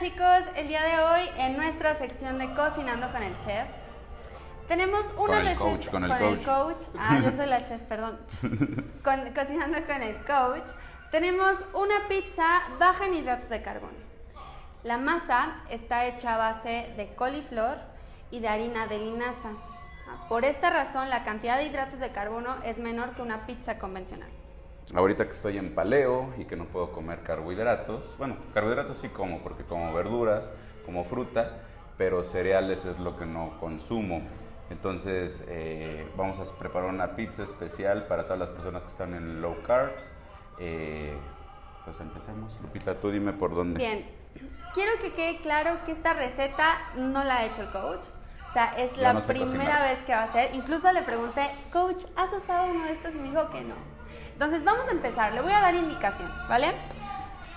chicos, el día de hoy en nuestra sección de Cocinando con el Chef tenemos una receta con el coach. Ah, yo soy la chef, perdón. Cocinando con el coach tenemos una pizza baja en hidratos de carbono. La masa está hecha a base de coliflor y de harina de linaza. Por esta razón la cantidad de hidratos de carbono es menor que una pizza convencional. Ahorita que estoy en paleo y que no puedo comer carbohidratos, bueno, carbohidratos sí como, porque como verduras, como fruta, pero cereales es lo que no consumo. Entonces vamos a preparar una pizza especial para todas las personas que están en low carbs. Pues empecemos. Lupita, tú dime por dónde. Bien, quiero que quede claro que esta receta no la ha hecho el coach. O sea, es la primera vez que va a hacer. Incluso le pregunté, coach, ¿has usado uno de estos? Y me dijo que no. Entonces vamos a empezar, le voy a dar indicaciones, ¿vale?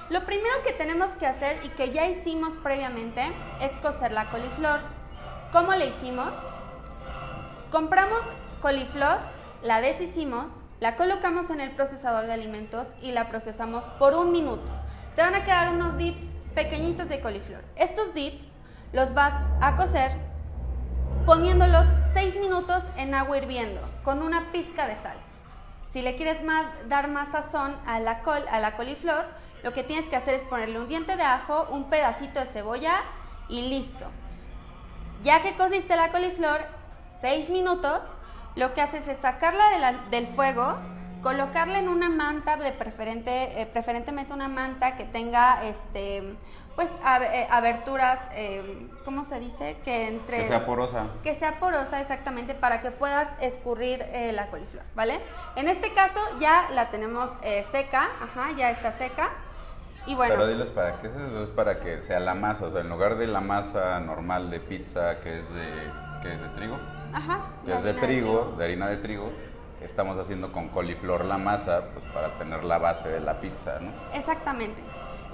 Lo primero que tenemos que hacer y que ya hicimos previamente es cocer la coliflor. ¿Cómo le hicimos? Compramos coliflor, la deshicimos, la colocamos en el procesador de alimentos y la procesamos por 1 minuto. Te van a quedar unos dips pequeñitos de coliflor. Estos dips los vas a cocer poniéndolos 6 minutos en agua hirviendo con una pizca de sal. Si le quieres dar más sazón a la coliflor, lo que tienes que hacer es ponerle un diente de ajo, un pedacito de cebolla y listo. Ya que cociste la coliflor 6 minutos, lo que haces es sacarla del fuego, colocarla en una manta, preferentemente una manta que tenga pues aberturas, ¿cómo se dice? Que sea porosa. Que sea porosa, exactamente, para que puedas escurrir la coliflor, ¿vale? En este caso ya la tenemos seca, ajá, ya está seca. Y bueno. Pero diles para qué es eso, es para que sea la masa, o sea, en lugar de la masa normal de pizza que es de trigo, ajá, que es de harina de trigo, estamos haciendo con coliflor la masa, pues para tener la base de la pizza, ¿no? Exactamente.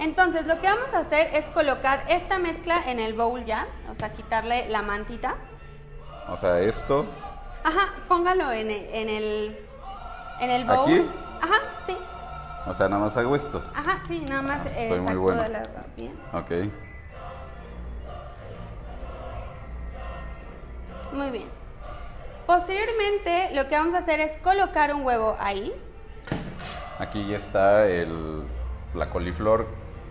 Entonces lo que vamos a hacer es colocar esta mezcla en el bowl ya, o sea, quitarle la mantita. O sea, esto. Ajá, póngalo en el bowl. ¿Aquí? Ajá, sí. O sea, nada más hago esto. Ajá, sí, nada más. Soy muy bueno. Bien. Ok. Muy bien. Posteriormente lo que vamos a hacer es colocar un huevo ahí. Aquí ya está la coliflor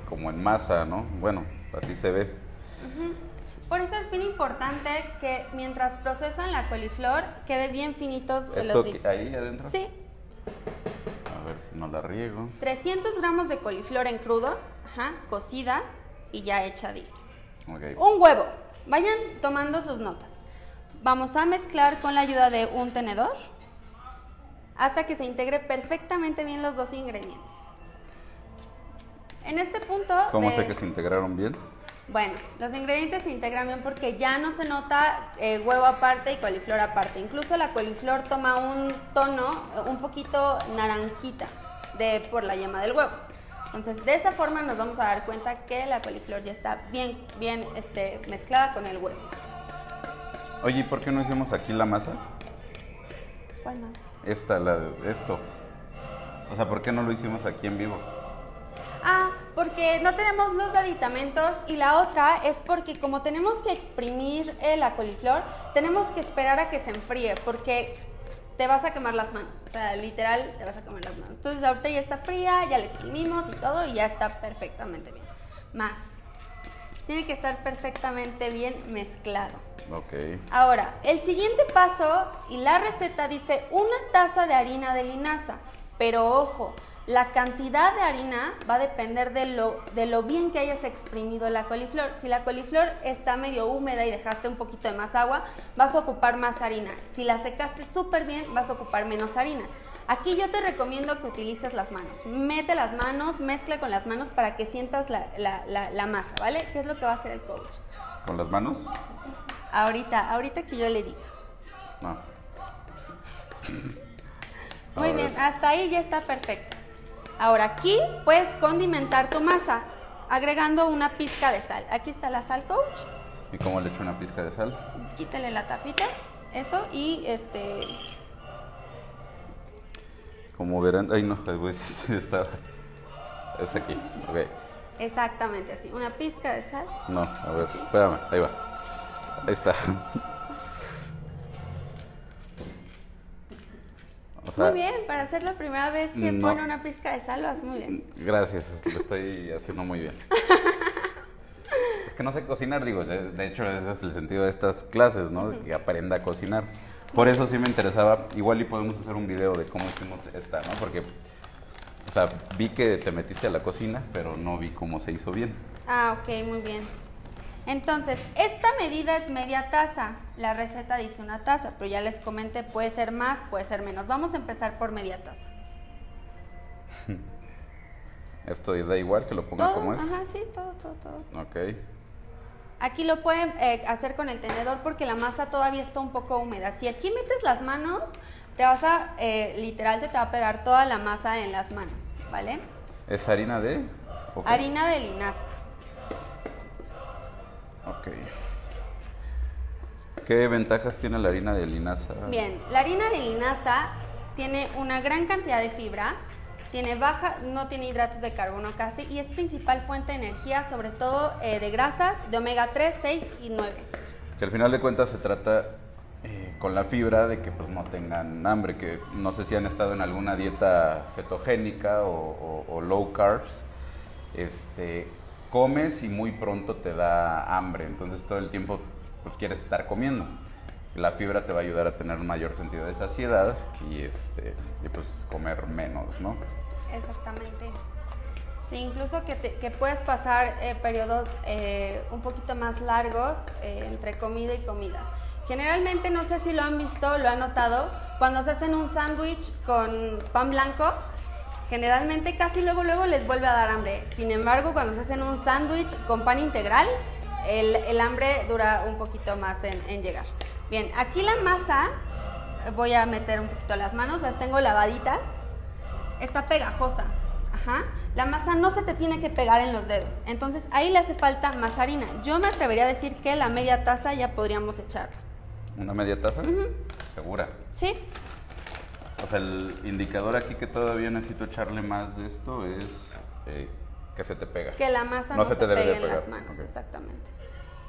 como en masa, ¿no? Bueno, así se ve. Uh-huh. Por eso es bien importante que mientras procesan la coliflor quede bien finitos los dips. ¿Ahí adentro? Sí. A ver si no la riego. 300 gramos de coliflor en crudo, ajá, cocida y ya hecha dips. Okay. Un huevo. Vayan tomando sus notas. Vamos a mezclar con la ayuda de un tenedor hasta que se integre perfectamente bien los dos ingredientes. En este punto... ¿Cómo sé que se integraron bien? Bueno, los ingredientes se integran bien porque ya no se nota huevo aparte y coliflor aparte. Incluso la coliflor toma un tono un poquito naranjita por la yema del huevo. Entonces, de esa forma nos vamos a dar cuenta que la coliflor ya está bien mezclada con el huevo. Oye, ¿y por qué no hicimos aquí la masa? ¿Cuál masa? Esta, esto. O sea, ¿por qué no lo hicimos aquí en vivo? Ah, porque no tenemos los aditamentos y la otra es porque como tenemos que exprimir la coliflor, tenemos que esperar a que se enfríe porque te vas a quemar las manos. O sea, literal, te vas a quemar las manos. Entonces, ahorita ya está fría, ya la exprimimos y todo y ya está perfectamente bien. Más. Tiene que estar perfectamente bien mezclado. Ok. Ahora, el siguiente paso y la receta dice 1 taza de harina de linaza. Pero ojo, la cantidad de harina va a depender de lo bien que hayas exprimido la coliflor. Si la coliflor está medio húmeda y dejaste un poquito de más agua, vas a ocupar más harina. Si la secaste súper bien, vas a ocupar menos harina. Aquí yo te recomiendo que utilices las manos. Mete las manos, mezcla con las manos para que sientas la masa, ¿vale? ¿Qué es lo que va a hacer el coach? ¿Con las manos? Ahorita que yo le diga. No. Muy bien, hasta ahí ya está perfecto. Ahora aquí puedes condimentar tu masa agregando una pizca de sal. Aquí está la sal, coach. ¿Y cómo le echo una pizca de sal? Quítale la tapita, eso, y Como verán, ay no, es aquí, ok. Exactamente así. ¿Una pizca de sal? No, a ver, así. Espérame, ahí va. Ahí está. O sea, muy bien, para ser la primera vez que pone una pizca de sal lo hace muy bien. Gracias, lo estoy haciendo muy bien. Es que no sé cocinar, digo, de hecho ese es el sentido de estas clases, ¿no? Que aprenda a cocinar. Por eso sí me interesaba, igual y podemos hacer un video de cómo está, ¿no? Porque, o sea, vi que te metiste a la cocina, pero no vi cómo se hizo bien. Ah, ok, muy bien. Entonces, esta medida es media taza. La receta dice una taza, pero ya les comenté, puede ser más, puede ser menos. Vamos a empezar por media taza. Esto da igual que lo ponga ¿todo? Como es. Ajá, sí, todo. Ok. Aquí lo pueden hacer con el tenedor porque la masa todavía está un poco húmeda. Si aquí metes las manos, te vas a, literal, se te va a pegar toda la masa en las manos, ¿vale? ¿Es harina de? Okay. Harina de linaza. Ok. ¿Qué ventajas tiene la harina de linaza? Bien, la harina de linaza tiene una gran cantidad de fibra. Tiene baja, no tiene hidratos de carbono casi y es principal fuente de energía, sobre todo de grasas, de omega 3, 6 y 9. Que al final de cuentas se trata con la fibra de que pues no tengan hambre, que no sé si han estado en alguna dieta cetogénica o low carbs, comes y muy pronto te da hambre, entonces todo el tiempo pues, quieres estar comiendo. La fibra te va a ayudar a tener un mayor sentido de saciedad y pues comer menos, ¿no? Exactamente. Sí, incluso que puedes pasar periodos un poquito más largos entre comida y comida. Generalmente, no sé si lo han visto, lo han notado, cuando se hacen un sándwich con pan blanco, generalmente casi luego les vuelve a dar hambre. Sin embargo, cuando se hacen un sándwich con pan integral, el hambre dura un poquito más en llegar. Bien, aquí la masa, voy a meter un poquito las manos, las tengo lavaditas, está pegajosa, ajá. La masa no se te tiene que pegar en los dedos, entonces ahí le hace falta más harina. Yo me atrevería a decir que la media taza ya podríamos echarla. ¿Una media taza? ¿Segura? Sí. O sea, el indicador aquí que todavía necesito echarle más de esto es que se te pega. Que la masa no se te pegue en las manos, okay. Exactamente.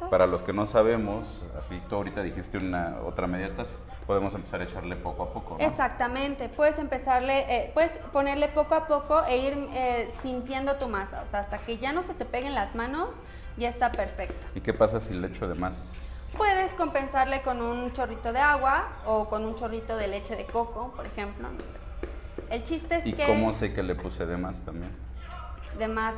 Para los que no sabemos, así tú ahorita dijiste otra media taza, podemos empezar a echarle poco a poco, ¿no? Exactamente, puedes empezarle, puedes ponerle poco a poco e ir sintiendo tu masa, o sea, hasta que ya no se te peguen las manos, ya está perfecto. ¿Y qué pasa si le echo de más? Puedes compensarle con un chorrito de agua o con un chorrito de leche de coco, por ejemplo, no sé. El chiste es ¿Y cómo sé que le puse de más también? De más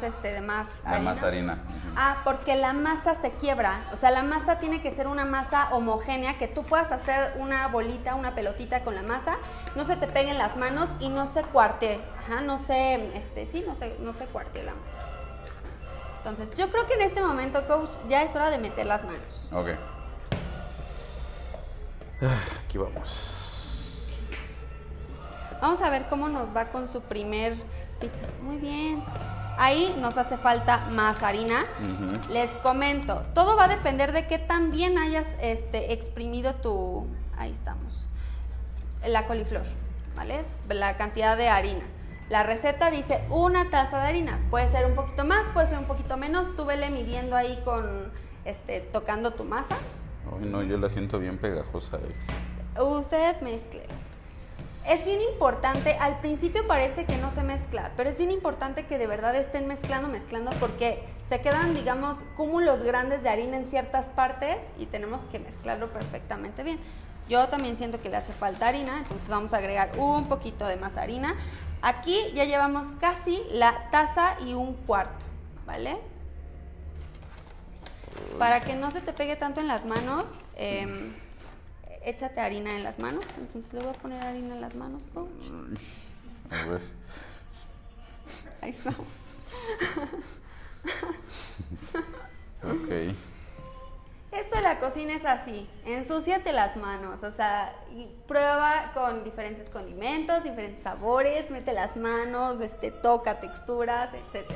harina. Ah, porque la masa se quiebra, o sea, la masa tiene que ser una masa homogénea, que tú puedas hacer una bolita, una pelotita con la masa, no se te peguen las manos y no se cuartee, ajá, no se cuartee la masa. Entonces, yo creo que en este momento, coach, ya es hora de meter las manos. Ok. Aquí vamos. Vamos a ver cómo nos va con su primer pizza. Muy bien. Ahí nos hace falta más harina. Les comento, todo va a depender de qué tan bien hayas exprimido tu... Ahí estamos. La coliflor, ¿vale? La cantidad de harina. La receta dice una taza de harina. Puede ser un poquito más, puede ser un poquito menos. Tú vele midiendo ahí con... tocando tu masa. Ay, no, yo la siento bien pegajosa ahí. Usted mezcle. Es bien importante, al principio parece que no se mezcla, pero es bien importante que de verdad estén mezclando porque se quedan, digamos, cúmulos grandes de harina en ciertas partes y tenemos que mezclarlo perfectamente bien. Yo también siento que le hace falta harina, entonces vamos a agregar un poquito de más harina. Aquí ya llevamos casi la taza y un cuarto, ¿vale? Para que no se te pegue tanto en las manos... échate harina en las manos, entonces le voy a poner harina en las manos, coach. A ver. Ahí está. Ok. Esto de la cocina es así, ensúciate las manos, o sea, prueba con diferentes condimentos, diferentes sabores, mete las manos, toca texturas, etc.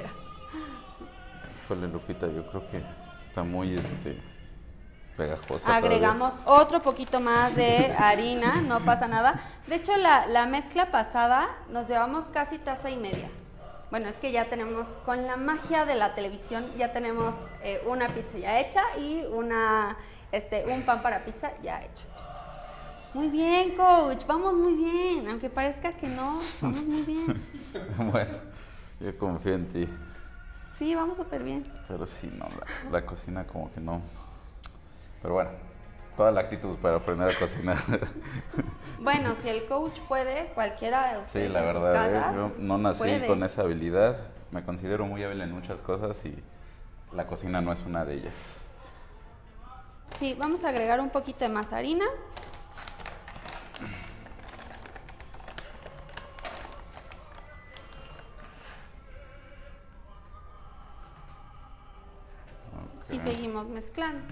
Híjole, Lupita, yo creo que está muy, pegajosa. Agregamos todavía. Otro poquito más de harina, no pasa nada. De hecho, la mezcla pasada nos llevamos casi taza y media. Bueno, es que ya tenemos, con la magia de la televisión, ya tenemos una pizza ya hecha y un pan para pizza ya hecho. Muy bien, coach, vamos muy bien, aunque parezca que no, vamos muy bien. Bueno, yo confío en ti. Sí, vamos súper bien. Pero sí, no, la cocina como que no. Pero bueno, toda la actitud para aprender a cocinar. Bueno, si el coach puede, cualquiera de ustedes. Sí, la verdad, yo no nací con esa habilidad. Me considero muy hábil en muchas cosas y la cocina no es una de ellas. Sí, vamos a agregar un poquito de más harina. Okay. Y seguimos mezclando.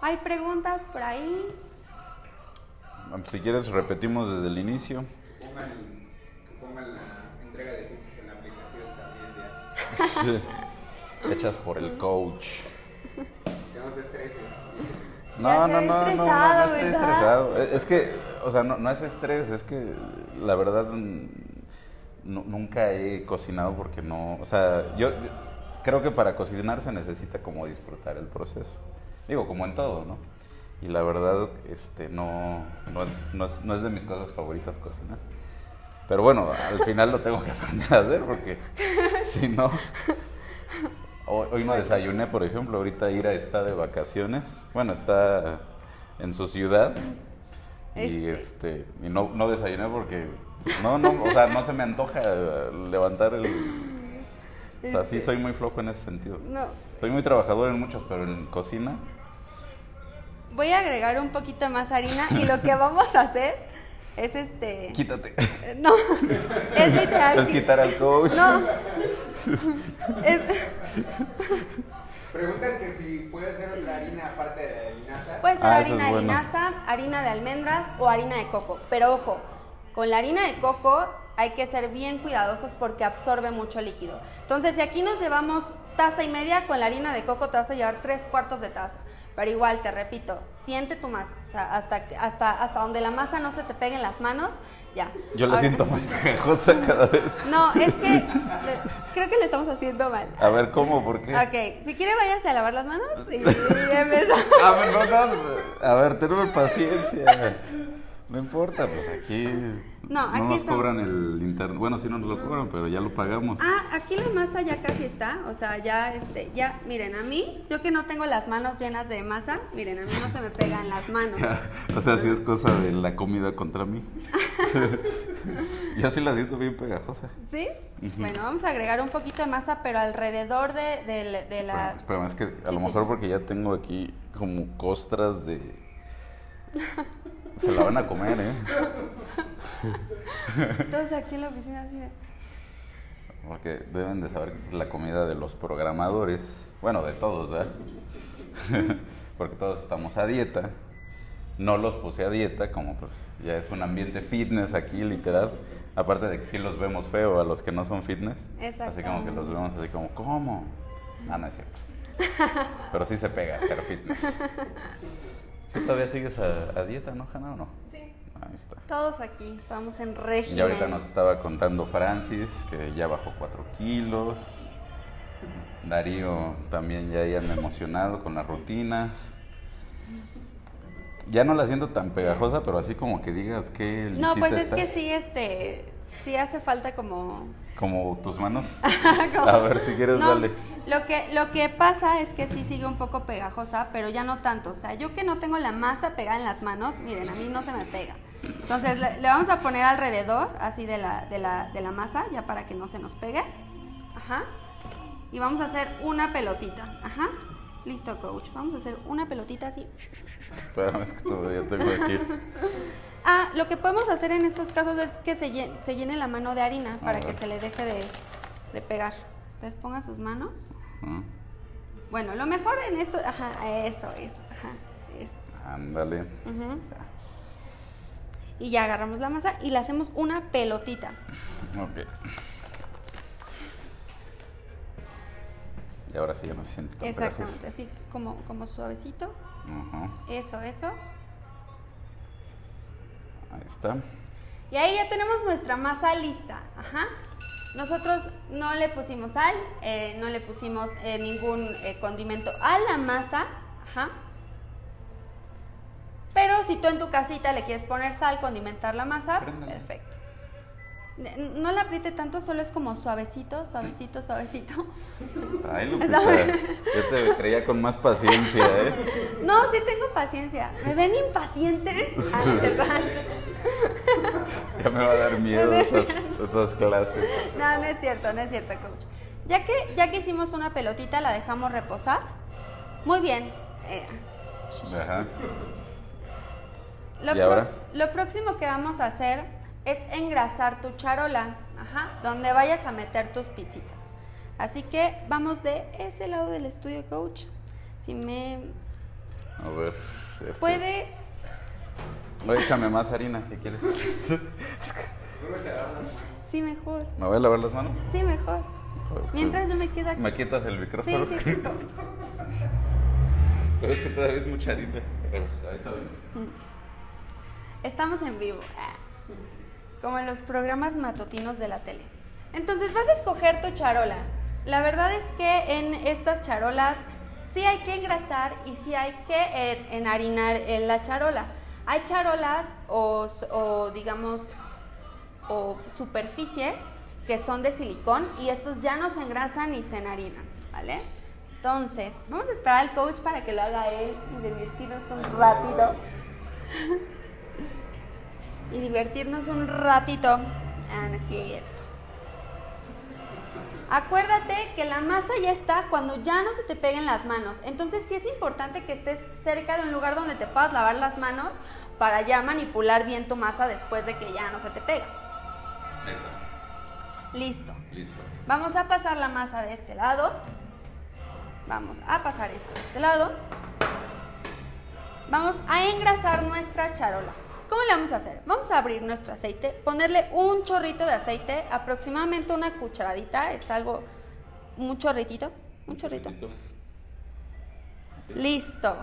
¿Hay preguntas por ahí? Si quieres repetimos desde el inicio. Que pongan la entrega de pizzas en la aplicación también ya. Hechas por el coach. Que no te estreses. No estoy estresado. Es que, o sea, no es estrés, es que la verdad nunca he cocinado porque no, o sea, yo creo que para cocinar se necesita como disfrutar el proceso. Digo, como en todo, ¿no? Y la verdad, no es de mis cosas favoritas cocinar. Pero bueno, al final lo tengo que aprender a hacer porque si no... Hoy no desayuné, por ejemplo. Ahorita Ira está de vacaciones. Bueno, está en su ciudad. Y, y no desayuné porque... o sea, no se me antoja levantar el... O sea, sí soy muy flojo en ese sentido. No. Soy muy trabajador en muchos, pero en cocina. Voy a agregar un poquito más harina y lo que vamos a hacer es Quítate. No, es literal. Es quitar al coach. No. Preguntan que si puede hacer otra harina aparte de la de linaza. Puede ser harina de linaza, harina de almendras o harina de coco. Pero ojo, con la harina de coco hay que ser bien cuidadosos porque absorbe mucho líquido. Entonces, si aquí nos llevamos taza y media, con la harina de coco te vas a llevar 3/4 de taza. Pero igual, te repito, siente tu masa. O sea, hasta donde la masa no se te pegue en las manos, ya. Yo la siento más pegajosa cada vez. No, es que creo que le estamos haciendo mal. A ver, ¿cómo? ¿Por qué? Ok, si quiere váyase a lavar las manos y empezamos. A ver, tenme paciencia. No importa, pues aquí... No nos cobran el internet. Bueno, sí nos lo cobran, pero ya lo pagamos. Ah, aquí la masa ya casi está. O sea, ya, miren, a mí, yo que no tengo las manos llenas de masa, miren, a mí no se me pegan las manos. O sea, sí es cosa de la comida contra mí. Yo sí la siento bien pegajosa. ¿Sí? Bueno, vamos a agregar un poquito de masa, pero alrededor de la... Espérame, es que a lo mejor porque ya tengo aquí como costras de... Se la van a comer, ¿eh? Todos aquí en la oficina así de... Porque deben de saber que es la comida de los programadores. Bueno, de todos, ¿verdad? Porque todos estamos a dieta. No los puse a dieta, como pues ya es un ambiente fitness aquí, literal. Aparte de que sí los vemos feo a los que no son fitness. Así como que los vemos así como, ¿cómo? No es cierto. Pero sí se pega ser fitness. ¿Tú todavía sigues a dieta, no, Hanna, o no? Sí. Ahí está. Todos aquí estamos en régimen. Y ahorita nos estaba contando Francis, que ya bajó 4 kilos. Darío también ya anda emocionado con las rutinas. Ya no la siento tan pegajosa, pero así como que digas que... No, pues es que sí, sí hace falta como... ¿Como tus manos? Como... A ver, si quieres, no, dale. Lo que pasa es que sí sigue un poco pegajosa, pero ya no tanto. O sea, yo que no tengo la masa pegada en las manos, miren, a mí no se me pega. Entonces, le vamos a poner alrededor, así de la masa, ya para que no se nos pegue. Ajá. Y vamos a hacer una pelotita. Ajá. Listo, coach. Vamos a hacer una pelotita así. Espera, es que todavía tengo aquí... Ah, lo que podemos hacer en estos casos es que se llene la mano de harina para que se le deje de pegar. Entonces ponga sus manos. Bueno, lo mejor en esto... Ajá, eso. Ándale. Y ya agarramos la masa y le hacemos una pelotita. Ok. Y ahora sí ya no se siente tan pegajoso. Exactamente, así como suavecito. Eso. Ahí está. Y ahí ya tenemos nuestra masa lista. Ajá. Nosotros no le pusimos sal, no le pusimos ningún condimento a la masa. Ajá. Pero si tú en tu casita le quieres poner sal, condimentar la masa, préndale. Perfecto. No la apriete tanto, solo es como suavecito, suavecito, suavecito. Ay, Lupita, yo te creía con más paciencia, ¿eh? No, sí tengo paciencia. ¿Me ven impaciente? Ay, ya me va a dar miedo estas clases. No, no es cierto, no es cierto, coach. Ya que hicimos una pelotita, la dejamos reposar. Muy bien. Ajá. Lo próximo que vamos a hacer es engrasar tu charola, ajá, donde vayas a meter tus pizzitas. Así que vamos de ese lado del estudio, coach. Si me... A ver... Puede... No, échame más harina, si quieres. Sí, mejor. ¿Me voy a lavar las manos? Sí, mejor. Mientras yo me quedo aquí. ¿Me quitas el micrófono? Sí, sí, sí, coach. Pero es que todavía es mucha harina. Ahorita vengo. Estamos en vivo. Como en los programas matutinos de la tele. Entonces vas a escoger tu charola. La verdad es que en estas charolas sí hay que engrasar y sí hay que enharinar en la charola. Hay charolas o digamos o superficies que son de silicón y estos ya no se engrasan y se enharinan, ¿vale? Entonces vamos a esperar al coach para que lo haga él y divertirnos un ratito. Y divertirnos un ratito. Ah, no es cierto. Acuérdate que la masa ya está cuando ya no se te peguen las manos. Entonces sí es importante que estés cerca de un lugar donde te puedas lavar las manos para ya manipular bien tu masa después de que ya no se te pega. Listo. Listo. Vamos a pasar la masa de este lado. Vamos a pasar esto de este lado. Vamos a engrasar nuestra charola. ¿Cómo le vamos a hacer? Vamos a abrir nuestro aceite, ponerle un chorrito de aceite, aproximadamente una cucharadita, es algo, un chorritito, un chorrito. Listo.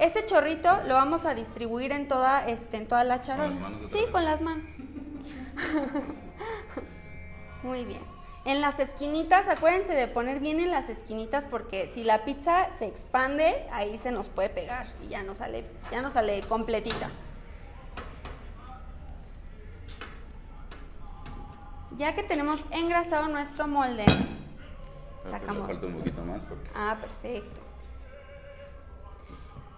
Ese chorrito lo vamos a distribuir en toda, en toda la charola. ¿Con las manos? Sí, con las manos. Muy bien. En las esquinitas, acuérdense de poner bien en las esquinitas porque si la pizza se expande, ahí se nos puede pegar y ya no sale completita. Ya que tenemos engrasado nuestro molde, sacamos... Falta un poquito más porque... Ah, perfecto.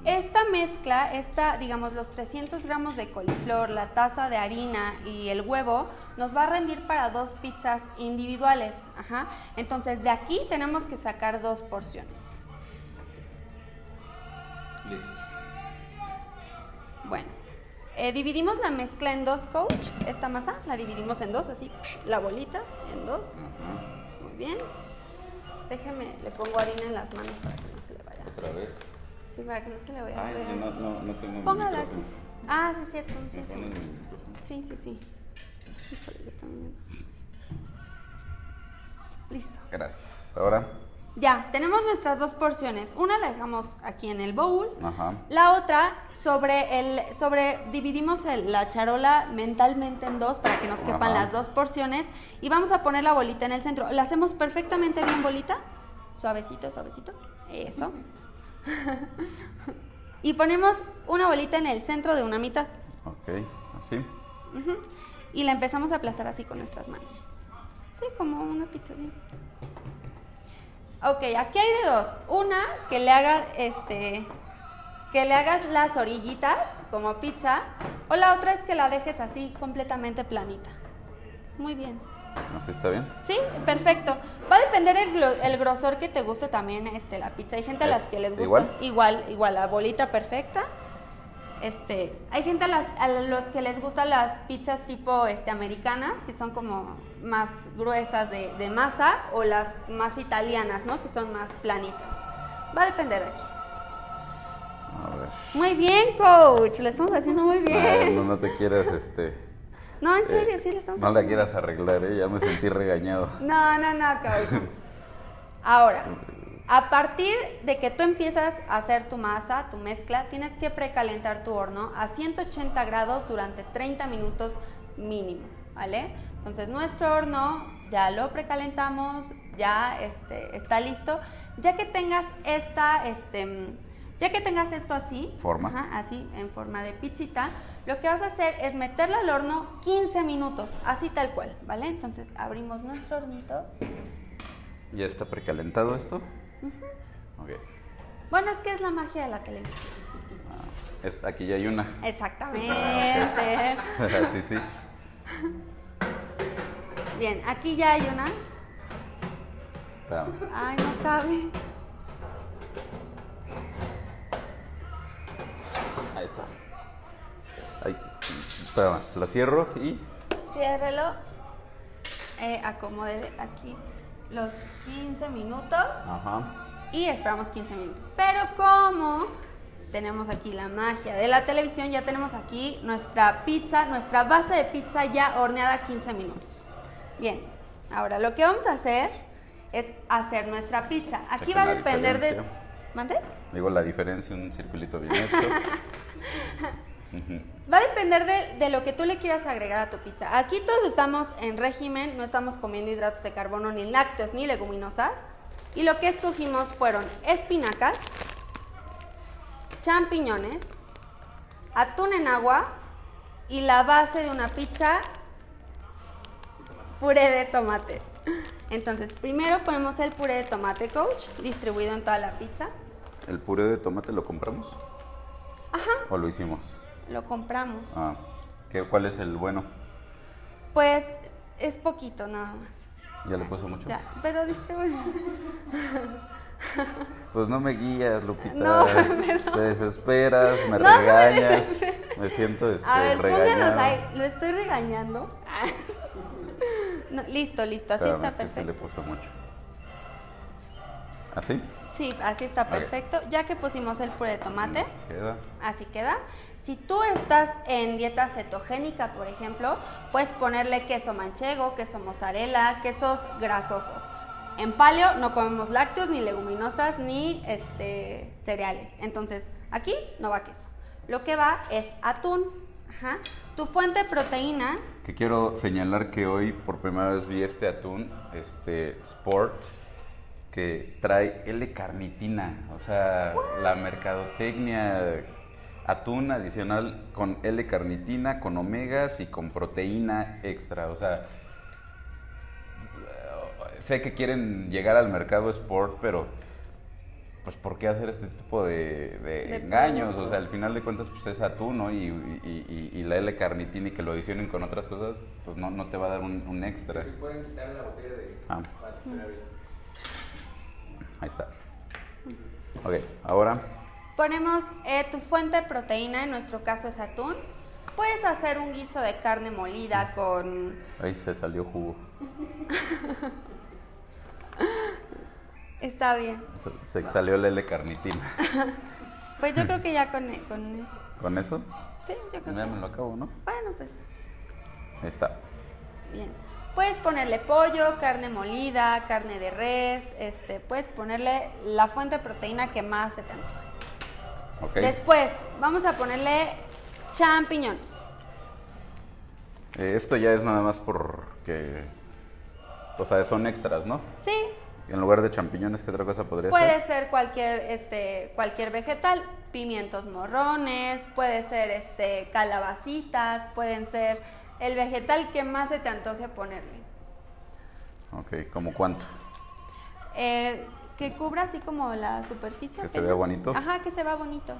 Esta mezcla, digamos, los 300 gramos de coliflor, la taza de harina y el huevo, nos va a rendir para 2 pizzas individuales. Ajá. Entonces, de aquí tenemos que sacar 2 porciones. Listo. Bueno. Dividimos la mezcla en 2, coach. Esta masa la dividimos en 2, así, la bolita en 2. Uh-huh. Muy bien. Déjeme, le pongo harina en las manos para que no se le vaya. ¿Otra vez? Sí, para que no se le vaya. Ay, yo no tengo. Póngala aquí. Ah, sí, es cierto. Sí, sí, sí. Listo. Gracias. Ahora... Ya, tenemos nuestras 2 porciones. Una la dejamos aquí en el bowl. Ajá. La otra dividimos la charola mentalmente en 2 para que nos quepan, ajá, las 2 porciones. Y vamos a poner la bolita en el centro. La hacemos perfectamente bien bolita. Suavecito, suavecito. Eso. Y ponemos una bolita en el centro de una mitad. Ok, así. Uh-huh. Y la empezamos a aplastar así con nuestras manos. Sí, como una pizza. Ok, aquí hay de 2. Una, que le hagas las orillitas como pizza, o la otra es que la dejes así completamente planita. Muy bien. ¿Así está bien? Sí, perfecto. Va a depender el grosor que te guste también la pizza. Hay gente a las que les gusta igual la bolita perfecta. Hay gente a los que les gustan las pizzas tipo americanas, que son como más gruesas de masa, o las más italianas, ¿no? Que son más planitas. Va a depender de aquí. A ver. Muy bien, coach. Lo estamos haciendo muy bien. Ay, no te quieras, No, en serio, sí lo estamos haciendo. No la quieras arreglar, ¿eh? Ya me sentí regañado. No, coach. Ahora... A partir de que tú empiezas a hacer tu masa, tu mezcla, tienes que precalentar tu horno a 180 grados durante 30 minutos mínimo, ¿vale? Entonces nuestro horno ya lo precalentamos, ya está listo. Ya que tengas esto así, así en forma de pizzita, lo que vas a hacer es meterlo al horno 15 minutos, así tal cual, ¿vale? Entonces abrimos nuestro hornito. ¿Ya está precalentado esto? Uh-huh. Okay. Bueno, es que es la magia de la televisión. Ah, aquí ya hay una. Exactamente. Ah, okay. Sí, sí. Bien, aquí ya hay una. Espérame. Ay, no cabe. Ahí está. Ahí. Espérame, la cierro y... Ciérrelo. Acomódele aquí los 15 minutos. Ajá. Y esperamos 15 minutos. Pero como tenemos aquí la magia de la televisión, ya tenemos aquí nuestra pizza, nuestra base de pizza ya horneada 15 minutos. Bien, ahora lo que vamos a hacer es hacer nuestra pizza. Aquí va a depender de... ¿Mande? Digo, la diferencia, un circulito bien hecho. Va a depender de lo que tú le quieras agregar a tu pizza. Aquí todos estamos en régimen, no estamos comiendo hidratos de carbono, ni lácteos, ni leguminosas. Y lo que escogimos fueron espinacas, champiñones, atún en agua y la base de una pizza, puré de tomate. Entonces, primero ponemos el puré de tomate, coach, distribuido en toda la pizza. ¿El puré de tomate lo compramos? Ajá. ¿O lo hicimos? Lo compramos. Ah, ¿cuál es el bueno? Pues es poquito nada más. ¿Ya le puso mucho? Ya, pero distribuido. Pues no me guías, Lupita. No, perdón. Te desesperas, me regañas. Me siento regañado. Ahí. Lo estoy regañando. No, listo, listo, así está perfecto. Se le puso mucho. ¿Así? Sí, así está perfecto. Okay. Ya que pusimos el puré de tomate, así queda. Si tú estás en dieta cetogénica, por ejemplo, puedes ponerle queso manchego, queso mozzarella, quesos grasosos. En paleo no comemos lácteos, ni leguminosas, ni cereales. Entonces, aquí no va queso. Lo que va es atún. Ajá. Tu fuente de proteína... Que quiero señalar que hoy por primera vez vi este atún, Sport, que trae L-carnitina. O sea, la mercadotecnia, atún adicional con L-carnitina, con omegas y con proteína extra. O sea, sé que quieren llegar al mercado Sport, pero pues ¿por qué hacer este tipo de engaños? O sea, al final de cuentas pues es atún, ¿no? Y la L-carnitina y que lo adicionen con otras cosas, pues no te va a dar un extra. Pueden quitar la botella de... Ahí está. Ok, ahora... Ponemos tu fuente de proteína, en nuestro caso es atún. Puedes hacer un guiso de carne molida con... Ahí se salió jugo. Está bien. Se salió la L-carnitina. Pues yo creo que ya con eso. ¿Con eso? Sí, yo creo que ya me lo acabo, ¿no? Bueno, pues. Ahí está. Bien. Puedes ponerle pollo, carne molida, carne de res, puedes ponerle la fuente de proteína que más se te antoje. Okay. Después, vamos a ponerle champiñones. Esto ya es nada más porque... O sea, son extras, ¿no? Sí. En lugar de champiñones, ¿qué otra cosa podría ser? Puede ser cualquier, cualquier vegetal, pimientos morrones, puede ser calabacitas, pueden ser el vegetal que más se te antoje ponerle. Ok, ¿cómo cuánto? Que cubra así como la superficie. Que se vea bonito. Ajá, que se vea bonito.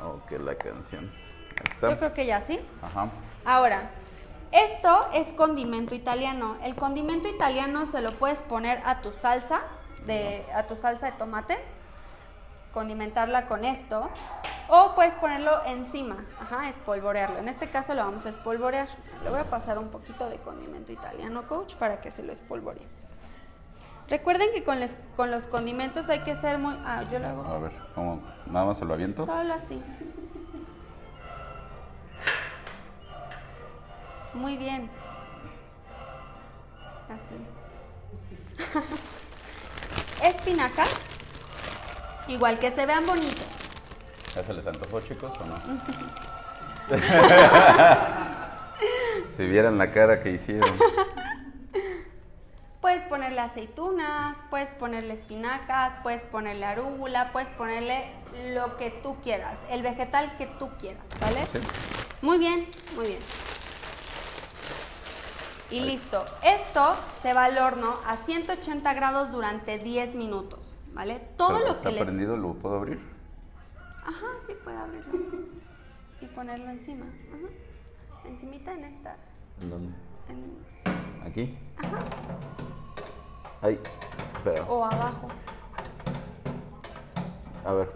Ok. Ok, la canción. Ahí está. Yo creo que ya, ¿sí? Ajá. Ahora... Esto es condimento italiano. El condimento italiano se lo puedes poner a tu salsa de tomate, condimentarla con esto, o puedes ponerlo encima, espolvorearlo. En este caso lo vamos a espolvorear. Le voy a pasar un poquito de condimento italiano, coach, para que se lo espolvoree. Recuerden que con los condimentos hay que ser muy... Ah, yo lo hago. A ver, ¿cómo? ¿Nada más se lo aviento? Solo así. Muy bien. Así. Espinacas. Igual que se vean bonitos. ¿Ya se les antojó, chicos, o no? Si vieran la cara que hicieron. Puedes ponerle aceitunas, puedes ponerle espinacas, puedes ponerle arúgula, puedes ponerle lo que tú quieras, el vegetal que tú quieras, ¿vale? Sí. Muy bien, muy bien. Y listo. Esto se va al horno a 180 grados durante 10 minutos, ¿vale? Todo pero lo está que le... prendido, ¿lo puedo abrir? Ajá, sí puedo abrirlo. Y ponerlo encima. Ajá. Encimita en esta. ¿En dónde? En... ¿Aquí? Ajá. Ahí. Espera. O abajo. A ver.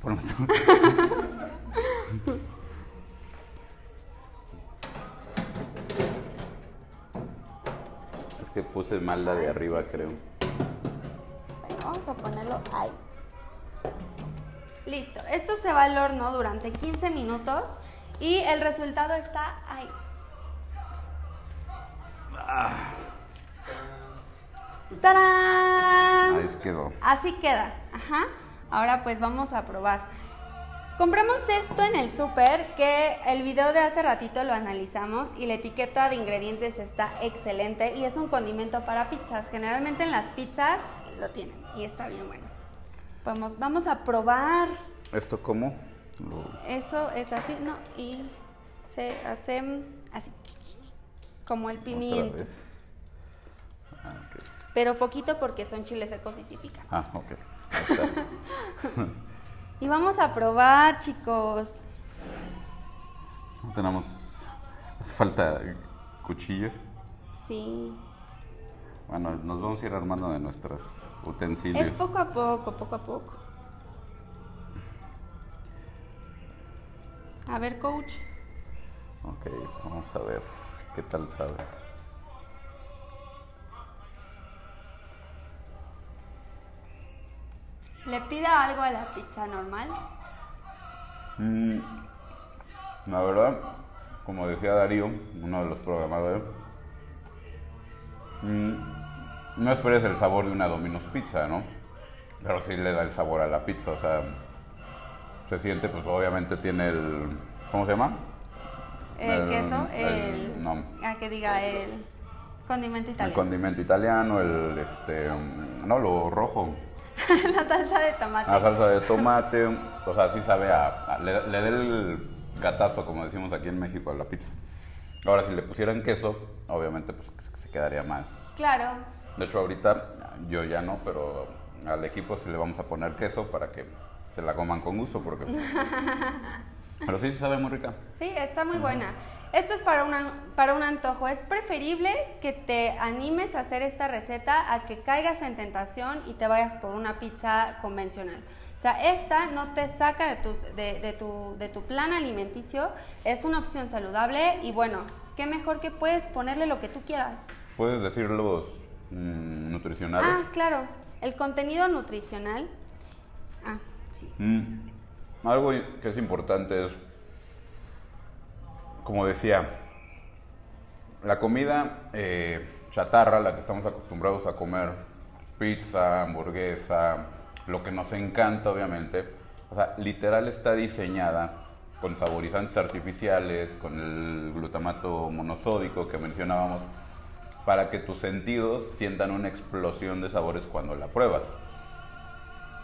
Ponme tú. Que puse mal la de arriba, sí, creo. Bueno, vamos a ponerlo ahí. Listo. Esto se va al horno durante 15 minutos y el resultado está ahí. Ah. ¡Tarán! Ahí quedó. Así queda. Ajá. Ahora pues vamos a probar. Compramos esto en el súper, que el video de hace ratito lo analizamos y la etiqueta de ingredientes está excelente y es un condimento para pizzas. Generalmente en las pizzas lo tienen y está bien bueno. Vamos a probar. ¿Esto cómo? Eso es así, ¿no? Y se hace así, como el pimiento. Ah, okay. Pero poquito porque son chiles secos y sí pican. Ah, ok. Está. Y vamos a probar, chicos. No tenemos... Hace falta cuchillo. Sí. Bueno, nos vamos a ir armando de nuestros utensilios. Es poco a poco, poco a poco. A ver, coach. Ok, vamos a ver qué tal sabe. ¿Le pida algo a la pizza normal? La verdad, como decía Darío, uno de los programadores, no esperes el sabor de una Domino's Pizza, ¿no? Pero sí le da el sabor a la pizza, o sea, se siente, pues obviamente tiene el... ¿Cómo se llama? El queso, el... No. Ah, que diga el condimento italiano. El condimento italiano, el no, lo rojo. La salsa de tomate. La salsa de tomate, o sea, sí sabe a... le da el gatazo, como decimos aquí en México, a la pizza. Ahora, si le pusieran queso, obviamente, pues se quedaría más... Claro. De hecho, ahorita, yo ya no, pero al equipo sí le vamos a poner queso para que se la coman con gusto, porque... Pero sí, sabe muy rica. Sí, está muy buena. Esto es para un antojo. Es preferible que te animes a hacer esta receta a que caigas en tentación y te vayas por una pizza convencional. O sea, esta no te saca de tu plan alimenticio. Es una opción saludable y bueno, qué mejor que puedes ponerle lo que tú quieras. ¿Puedes decir los nutricionales? Ah, claro. El contenido nutricional. Ah, sí. Algo que es importante es, como decía, la comida chatarra, la que estamos acostumbrados a comer, pizza, hamburguesa, lo que nos encanta obviamente, o sea, literal está diseñada con saborizantes artificiales, con el glutamato monosódico que mencionábamos, para que tus sentidos sientan una explosión de sabores cuando la pruebas.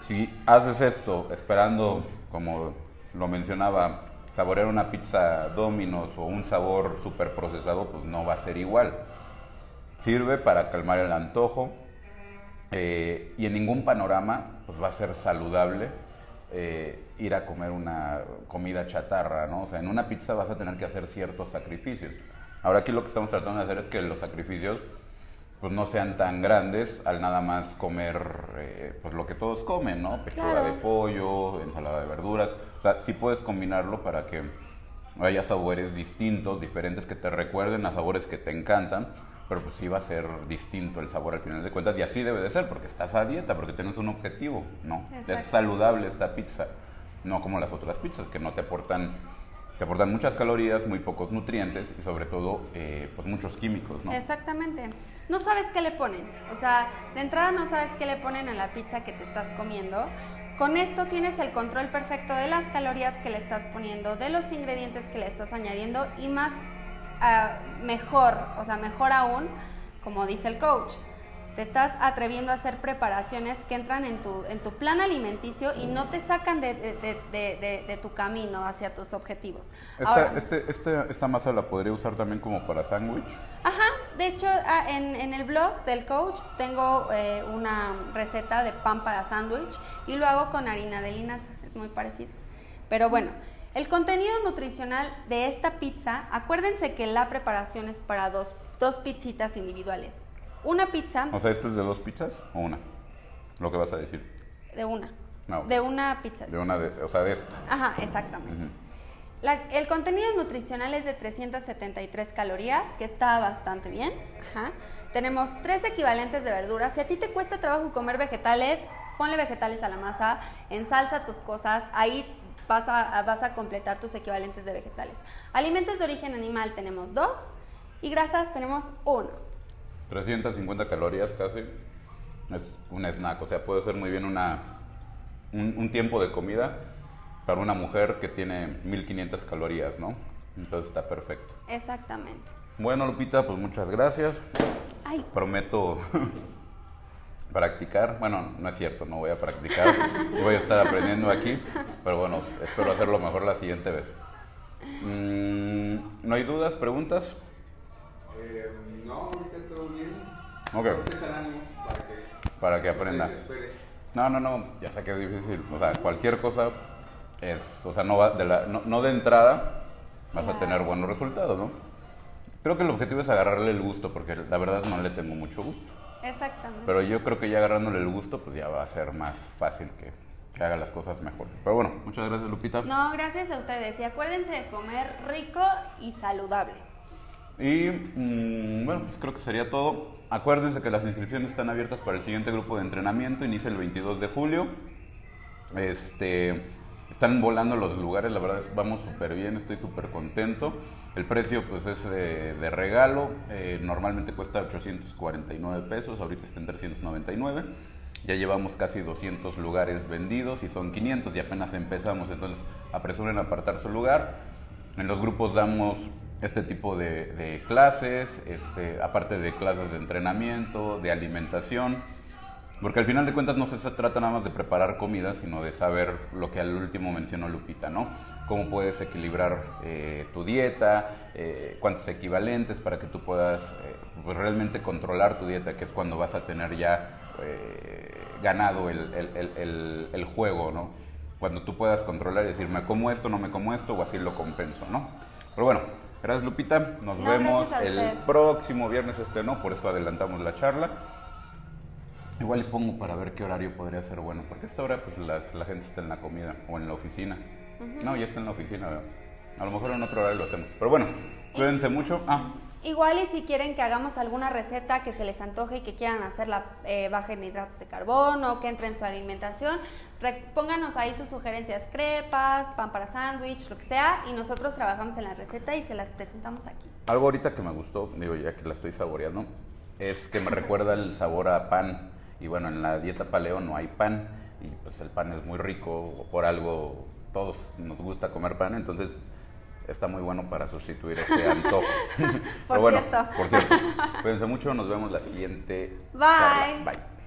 Si haces esto esperando, como lo mencionaba, saborear una pizza Domino's o un sabor súper procesado, pues no va a ser igual. Sirve para calmar el antojo y en ningún panorama pues va a ser saludable ir a comer una comida chatarra, ¿no? O sea, en una pizza vas a tener que hacer ciertos sacrificios. Ahora aquí lo que estamos tratando de hacer es que los sacrificios pues no sean tan grandes al nada más comer pues lo que todos comen, ¿no? Pechuga claro. de pollo, ensalada de verduras. O sea, sí puedes combinarlo para que haya sabores distintos, diferentes, que te recuerden a sabores que te encantan, pero pues sí va a ser distinto el sabor al final de cuentas. Y así debe de ser, porque estás a dieta, porque tienes un objetivo, ¿no? Es saludable esta pizza, no como las otras pizzas que no te aportan... Te aportan muchas calorías, muy pocos nutrientes y sobre todo, pues muchos químicos, ¿no? Exactamente. No sabes qué le ponen. O sea, de entrada no sabes qué le ponen a la pizza que te estás comiendo. Con esto tienes el control perfecto de las calorías que le estás poniendo, de los ingredientes que le estás añadiendo y más mejor, o sea, mejor aún, como dice el coach, te estás atreviendo a hacer preparaciones que entran en tu plan alimenticio y no te sacan de tu camino hacia tus objetivos. Ahora, esta masa la podría usar también como para sándwich. Ajá, de hecho en el blog del coach tengo una receta de pan para sándwich y lo hago con harina de linaza, es muy parecido. Pero bueno, el contenido nutricional de esta pizza, acuérdense que la preparación es para dos pizzitas individuales. Una pizza... O sea, ¿esto es de dos pizzas o una? Lo que vas a decir. De una. No. De una pizza. De una, o sea, de esta. Ajá, exactamente. Uh-huh. El contenido nutricional es de 373 calorías, que está bastante bien. Ajá. Tenemos 3 equivalentes de verduras. Si a ti te cuesta trabajo comer vegetales, ponle vegetales a la masa, ensalza tus cosas, ahí vas a completar tus equivalentes de vegetales. Alimentos de origen animal tenemos 2 y grasas tenemos 1. 350 calorías casi, es un snack, o sea, puede ser muy bien un tiempo de comida para una mujer que tiene 1500 calorías, ¿no? Entonces está perfecto. Exactamente. Bueno, Lupita, pues muchas gracias. Ay. Prometo practicar, bueno, no es cierto, no voy a practicar, voy a estar aprendiendo aquí, pero bueno, espero hacerlo mejor la siguiente vez. ¿No hay dudas, preguntas? No, ahorita todo bien. Ok. Para que aprenda. No, ya sé que es difícil. O sea, cualquier cosa es, o sea, no de entrada vas a tener buenos resultados, ¿no? Creo que el objetivo es agarrarle el gusto, porque la verdad no le tengo mucho gusto. Exactamente. Pero yo creo que ya agarrándole el gusto, pues ya va a ser más fácil que haga las cosas mejor. Pero bueno, muchas gracias, Lupita. No, gracias a ustedes. Y acuérdense de comer rico y saludable. Y bueno, pues creo que sería todo. Acuérdense que las inscripciones están abiertas para el siguiente grupo de entrenamiento. Inicia el 22 de julio. Están volando los lugares, la verdad es que vamos súper bien, estoy súper contento. El precio pues es de regalo, normalmente cuesta 849 pesos, ahorita está en 399. Ya llevamos casi 200 lugares vendidos y son 500 y apenas empezamos, entonces apresuren a apartar su lugar. En los grupos damos... este tipo de clases, aparte de clases de entrenamiento, de alimentación, porque al final de cuentas no se trata nada más de preparar comida, sino de saber lo que al último mencionó Lupita, ¿no? Cómo puedes equilibrar tu dieta, cuántos equivalentes para que tú puedas pues realmente controlar tu dieta, que es cuando vas a tener ya ganado el juego, ¿no? Cuando tú puedas controlar y decir, me como esto, no me como esto, o así lo compenso, ¿no? Pero bueno... Gracias, Lupita. Nos vemos el próximo viernes, no, por eso adelantamos la charla. Igual le pongo para ver qué horario podría ser bueno, porque a esta hora pues la gente está en la comida o en la oficina. Uh-huh. No, ya está en la oficina, ¿verdad? A lo mejor en otro horario lo hacemos. Pero bueno, cuídense mucho. Igual y si quieren que hagamos alguna receta que se les antoje y que quieran hacerla baja en hidratos de carbono, que entre en su alimentación, pónganos ahí sus sugerencias, crepas, pan para sándwich, lo que sea, y nosotros trabajamos en la receta y se las presentamos aquí. Algo ahorita que me gustó, digo ya que la estoy saboreando, es que me recuerda el sabor a pan, y bueno, en la dieta paleo no hay pan, y pues el pan es muy rico, por algo todos nos gusta comer pan, entonces... está muy bueno para sustituir ese antojo. Pero bueno, por cierto. Cuídense mucho, nos vemos la siguiente. Bye. Charla. Bye.